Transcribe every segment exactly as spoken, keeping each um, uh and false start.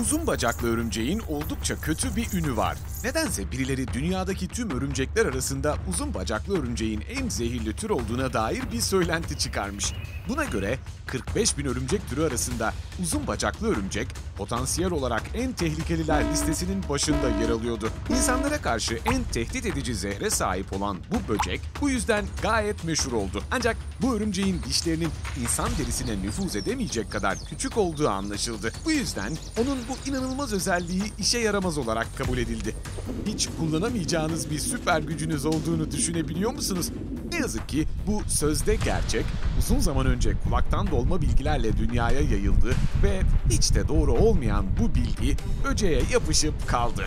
Uzun bacaklı örümceğin oldukça kötü bir ünü var. Nedense birileri dünyadaki tüm örümcekler arasında uzun bacaklı örümceğin en zehirli tür olduğuna dair bir söylenti çıkarmış. Buna göre kırk beş bin örümcek türü arasında uzun bacaklı örümcek potansiyel olarak en tehlikeliler listesinin başında yer alıyordu. İnsanlara karşı en tehdit edici zehre sahip olan bu böcek bu yüzden gayet meşhur oldu. Ancak bu örümceğin dişlerinin insan derisine nüfuz edemeyecek kadar küçük olduğu anlaşıldı. Bu yüzden onun bu inanılmaz özelliği işe yaramaz olarak kabul edildi. Hiç kullanamayacağınız bir süper gücünüz olduğunu düşünebiliyor musunuz? Ne yazık ki bu sözde gerçek, uzun zaman önce kulaktan dolma bilgilerle dünyaya yayıldı ve hiç de doğru olmayan bu bilgi böceğe yapışıp kaldı.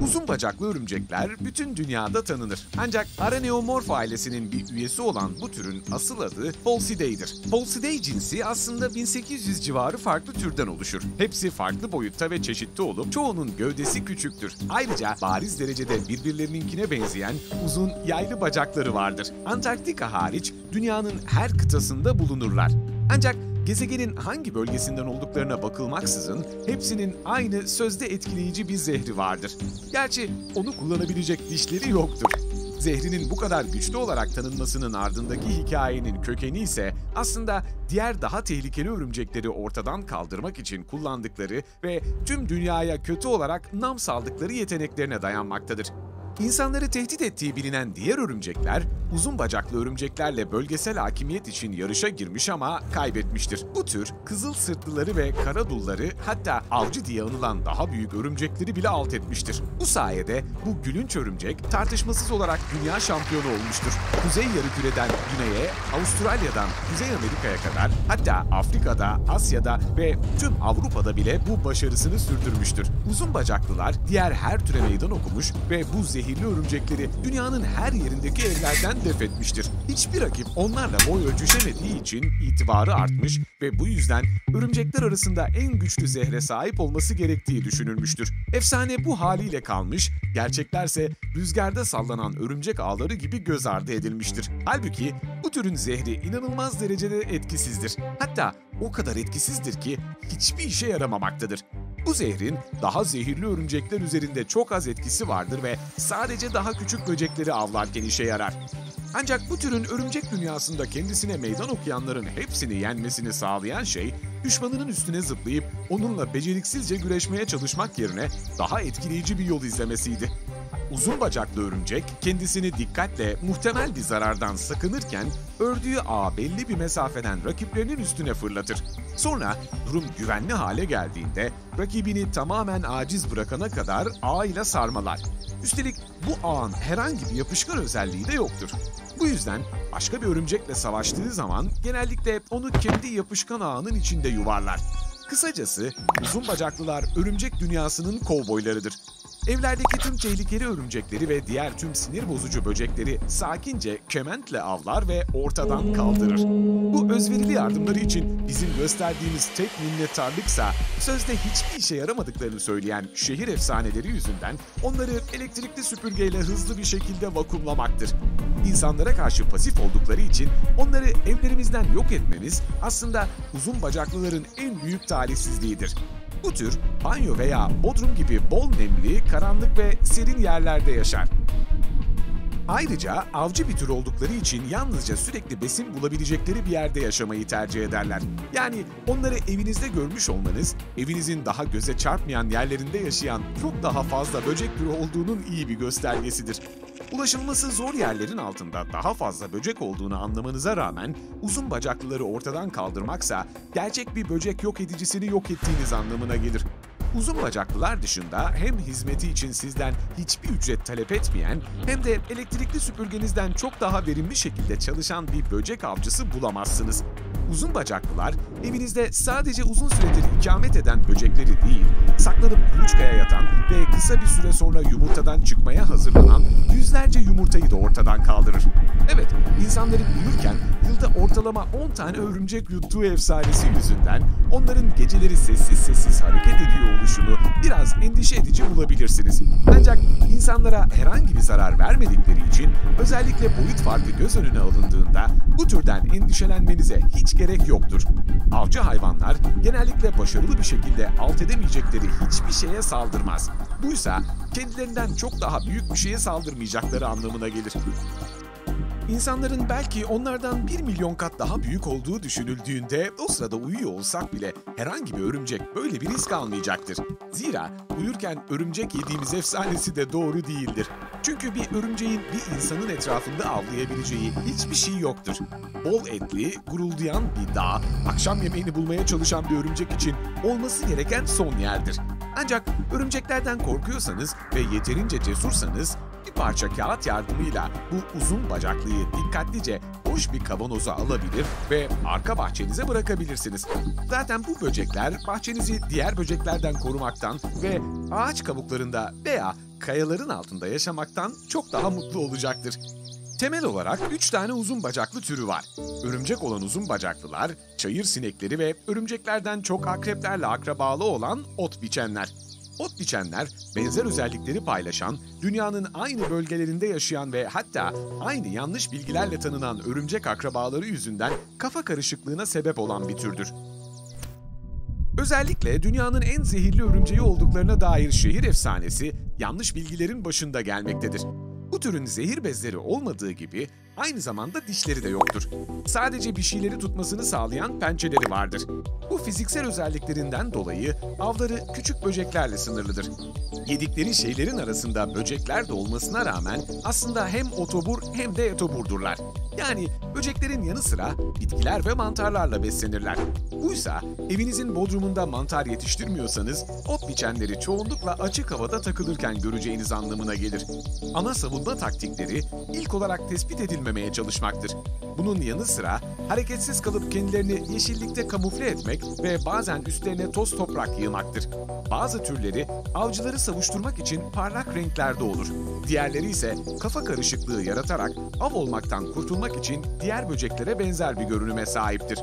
Uzun bacaklı örümcekler bütün dünyada tanınır. Ancak Araneomorph ailesinin bir üyesi olan bu türün asıl adı Falcida'dır. Falcidae cinsi aslında bin sekiz yüz civarı farklı türden oluşur. Hepsi farklı boyutta ve çeşitli olup çoğunun gövdesi küçüktür. Ayrıca bariz derecede birbirlerininkine benzeyen uzun yaylı bacakları vardır. Antarktika hariç dünyanın her kıtasında bulunurlar. Ancak gezegenin hangi bölgesinden olduklarına bakılmaksızın hepsinin aynı sözde etkileyici bir zehri vardır. Gerçi onu kullanabilecek dişleri yoktur. Zehrinin bu kadar güçlü olarak tanınmasının ardındaki hikayenin kökeni ise aslında diğer daha tehlikeli örümcekleri ortadan kaldırmak için kullandıkları ve tüm dünyaya kötü olarak nam saldıkları yeteneklerine dayanmaktadır. İnsanları tehdit ettiği bilinen diğer örümcekler, uzun bacaklı örümceklerle bölgesel hakimiyet için yarışa girmiş ama kaybetmiştir. Bu tür, kızıl sırtlıları ve kara dulları, hatta avcı diye anılan daha büyük örümcekleri bile alt etmiştir. Bu sayede bu gülünç örümcek tartışmasız olarak dünya şampiyonu olmuştur. Kuzey Yarımküre'den güneye, Avustralya'dan Kuzey Amerika'ya kadar, hatta Afrika'da, Asya'da ve tüm Avrupa'da bile bu başarısını sürdürmüştür. Uzun bacaklılar diğer her türe meydan okumuş ve bu zehirli örümcekleri dünyanın her yerindeki evlerden def etmiştir. Hiçbir rakip onlarla boy ölçüşemediği için itibarı artmış ve bu yüzden örümcekler arasında en güçlü zehre sahip olması gerektiği düşünülmüştür. Efsane bu haliyle kalmış, gerçeklerse rüzgarda sallanan örümcek ağları gibi göz ardı edilmiştir. Halbuki bu türün zehri inanılmaz derecede etkisizdir. Hatta o kadar etkisizdir ki hiçbir işe yaramamaktadır. Bu zehrin daha zehirli örümcekler üzerinde çok az etkisi vardır ve sadece daha küçük böcekleri avlarken işe yarar. Ancak bu türün örümcek dünyasında kendisine meydan okuyanların hepsini yenmesini sağlayan şey, düşmanının üstüne zıplayıp onunla beceriksizce güreşmeye çalışmak yerine daha etkileyici bir yol izlemesiydi. Uzun bacaklı örümcek kendisini dikkatle muhtemel bir zarardan sakınırken ördüğü ağı belli bir mesafeden rakiplerinin üstüne fırlatır. Sonra durum güvenli hale geldiğinde rakibini tamamen aciz bırakana kadar ağ ile sarmalar. Üstelik bu ağın herhangi bir yapışkan özelliği de yoktur. Bu yüzden başka bir örümcekle savaştığı zaman genellikle onu kendi yapışkan ağının içinde yuvarlar. Kısacası uzun bacaklılar örümcek dünyasının kovboylarıdır. Evlerdeki tüm tehlikeli örümcekleri ve diğer tüm sinir bozucu böcekleri sakince kementle avlar ve ortadan kaldırır. Bu özverili yardımları için bizim gösterdiğimiz tek minnettarlıksa sözde hiçbir işe yaramadıklarını söyleyen şehir efsaneleri yüzünden onları elektrikli süpürgeyle hızlı bir şekilde vakumlamaktır. İnsanlara karşı pasif oldukları için onları evlerimizden yok etmemiz aslında uzun bacaklıların en büyük talihsizliğidir. Bu tür banyo veya bodrum gibi bol nemli, karanlık ve serin yerlerde yaşar. Ayrıca avcı bir tür oldukları için yalnızca sürekli besin bulabilecekleri bir yerde yaşamayı tercih ederler. Yani onları evinizde görmüş olmanız, evinizin daha göze çarpmayan yerlerinde yaşayan çok daha fazla böcek türü olduğunun iyi bir göstergesidir. Ulaşılması zor yerlerin altında daha fazla böcek olduğunu anlamanıza rağmen uzun bacaklıları ortadan kaldırmaksa gerçek bir böcek yok edicisini yok ettiğiniz anlamına gelir. Uzun bacaklılar dışında hem hizmeti için sizden hiçbir ücret talep etmeyen hem de elektrikli süpürgenizden çok daha verimli şekilde çalışan bir böcek avcısı bulamazsınız. Uzun bacaklılar evinizde sadece uzun süredir ikamet eden böcekleri değil, saklanıp kuluçkaya yatan ve kısa bir süre sonra yumurtadan çıkmaya hazırlanan yüzlerce yumurtayı da ortadan kaldırır. Evet, insanların uyurken yılda ortalama on tane örümcek yuttuğu efsanesi yüzünden onların geceleri sessiz sessiz hareket ediyor oluşunu biraz endişe edici geçici bulabilirsiniz. Ancak insanlara herhangi bir zarar vermedikleri için özellikle boyut farkı göz önüne alındığında bu türden endişelenmenize hiç gerek yoktur. Avcı hayvanlar genellikle başarılı bir şekilde alt edemeyecekleri hiçbir şeye saldırmaz. Buysa kendilerinden çok daha büyük bir şeye saldırmayacakları anlamına gelir. İnsanların belki onlardan bir milyon kat daha büyük olduğu düşünüldüğünde o sırada uyuyor olsak bile herhangi bir örümcek böyle bir risk almayacaktır. Zira uyurken örümcek yediğimiz efsanesi de doğru değildir. Çünkü bir örümceğin bir insanın etrafında avlayabileceği hiçbir şey yoktur. Bol etli, guruldayan bir dağ, akşam yemeğini bulmaya çalışan bir örümcek için olması gereken son yerdir. Ancak örümceklerden korkuyorsanız ve yeterince cesursanız, bir parça kağıt yardımıyla bu uzun bacaklıyı dikkatlice boş bir kavanoza alabilir ve arka bahçenize bırakabilirsiniz. Zaten bu böcekler bahçenizi diğer böceklerden korumaktan ve ağaç kabuklarında veya kayaların altında yaşamaktan çok daha mutlu olacaktır. Temel olarak üç tane uzun bacaklı türü var. Örümcek olan uzun bacaklılar, çayır sinekleri ve örümceklerden çok akreplerle akrabalı olan ot biçenler. Ot biçenler, benzer özellikleri paylaşan, dünyanın aynı bölgelerinde yaşayan ve hatta aynı yanlış bilgilerle tanınan örümcek akrabaları yüzünden kafa karışıklığına sebep olan bir türdür. Özellikle dünyanın en zehirli örümceği olduklarına dair şehir efsanesi yanlış bilgilerin başında gelmektedir. Bu türün zehir bezleri olmadığı gibi aynı zamanda dişleri de yoktur. Sadece bir şeyleri tutmasını sağlayan pençeleri vardır. Bu fiziksel özelliklerinden dolayı avları küçük böceklerle sınırlıdır. Yedikleri şeylerin arasında böcekler de olmasına rağmen aslında hem otobur hem de etoburdurlar. Yani böceklerin yanı sıra bitkiler ve mantarlarla beslenirler. Buysa evinizin bodrumunda mantar yetiştirmiyorsanız ot biçenleri çoğunlukla açık havada takılırken göreceğiniz anlamına gelir. Ana savunma taktikleri ilk olarak tespit edilmemeye çalışmaktır. Bunun yanı sıra hareketsiz kalıp kendilerini yeşillikte kamufle etmek ve bazen üstlerine toz toprak yığmaktır. Bazı türleri avcıları savuşturmak için parlak renklerde olur. Diğerleri ise kafa karışıklığı yaratarak av olmaktan kurtulmak için diğer böceklere benzer bir görünüme sahiptir.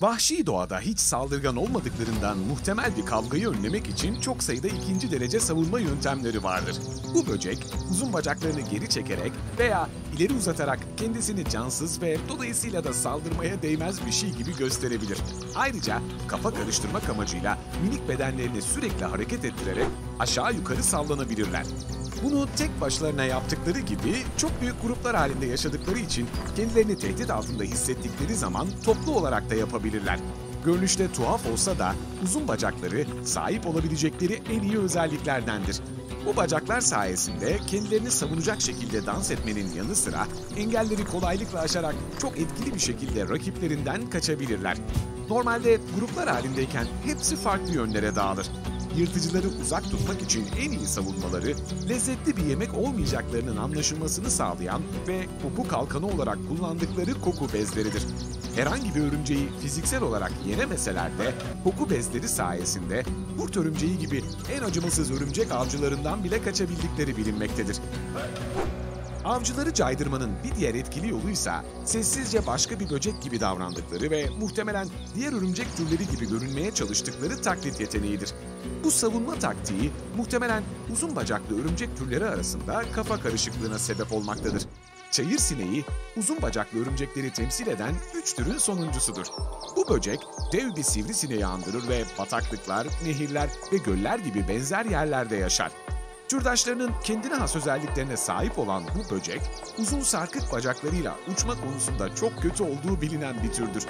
Vahşi doğada hiç saldırgan olmadıklarından muhtemel bir kavgayı önlemek için çok sayıda ikinci derece savunma yöntemleri vardır. Bu böcek uzun bacaklarını geri çekerek veya ileri uzatarak kendisini cansız ve dolayısıyla da saldırmaya değmez bir şey gibi gösterebilir. Ayrıca kafa karıştırmak amacıyla minik bedenlerini sürekli hareket ettirerek aşağı yukarı sallanabilirler. Bunu tek başlarına yaptıkları gibi çok büyük gruplar halinde yaşadıkları için kendilerini tehdit altında hissettikleri zaman toplu olarak da yapabilirler. Görünüşte tuhaf olsa da uzun bacakları sahip olabilecekleri en iyi özelliklerdendir. Bu bacaklar sayesinde kendilerini savunacak şekilde dans etmenin yanı sıra engelleri kolaylıkla aşarak çok etkili bir şekilde rakiplerinden kaçabilirler. Normalde gruplar halindeyken hepsi farklı yönlere dağılır. Yırtıcıları uzak tutmak için en iyi savunmaları, lezzetli bir yemek olmayacaklarının anlaşılmasını sağlayan ve koku kalkanı olarak kullandıkları koku bezleridir. Herhangi bir örümceği fiziksel olarak yenemeseler de koku bezleri sayesinde kurt örümceği gibi en acımasız örümcek avcılarından bile kaçabildikleri bilinmektedir. Avcıları caydırmanın bir diğer etkili yoluysa sessizce başka bir böcek gibi davrandıkları ve muhtemelen diğer örümcek türleri gibi görünmeye çalıştıkları taklit yeteneğidir. Bu savunma taktiği muhtemelen uzun bacaklı örümcek türleri arasında kafa karışıklığına sebep olmaktadır. Çayır sineği, uzun bacaklı örümcekleri temsil eden üç türün sonuncusudur. Bu böcek dev bir sivrisineği andırır ve bataklıklar, nehirler ve göller gibi benzer yerlerde yaşar. Türdaşlarının kendine has özelliklerine sahip olan bu böcek, uzun sarkık bacaklarıyla uçma konusunda çok kötü olduğu bilinen bir türdür.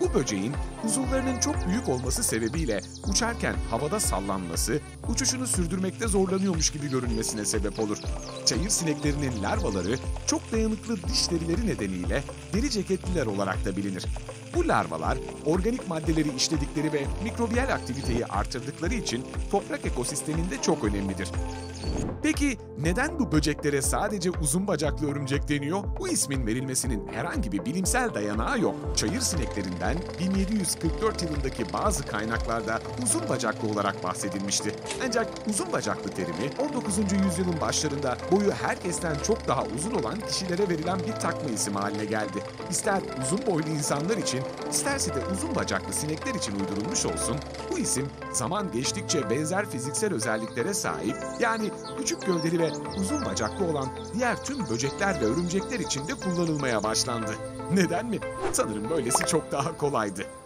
Bu böceğin uzuvlarının çok büyük olması sebebiyle uçarken havada sallanması, uçuşunu sürdürmekte zorlanıyormuş gibi görünmesine sebep olur. Çayır sineklerinin larvaları çok dayanıklı dişlerileri nedeniyle deri ceketliler olarak da bilinir. Bu larvalar organik maddeleri işledikleri ve mikrobiyal aktiviteyi artırdıkları için toprak ekosisteminde çok önemlidir. Peki neden bu böceklere sadece uzun bacaklı örümcek deniyor? Bu ismin verilmesinin herhangi bir bilimsel dayanağı yok. Çayır sineklerinden bin yedi yüz kırk dört yılındaki bazı kaynaklarda uzun bacaklı olarak bahsedilmişti. Ancak uzun bacaklı terimi on dokuzuncu yüzyılın başlarında boyu herkesten çok daha uzun olan kişilere verilen bir takma isim haline geldi. İster uzun boylu insanlar için, isterse de uzun bacaklı sinekler için uydurulmuş olsun, bu isim zaman geçtikçe benzer fiziksel özelliklere sahip, yani küçük gövdeli ve uzun bacaklı olan diğer tüm böcekler ve örümcekler için de kullanılmaya başlandı. Neden mi? Sanırım böylesi çok daha kolaydı.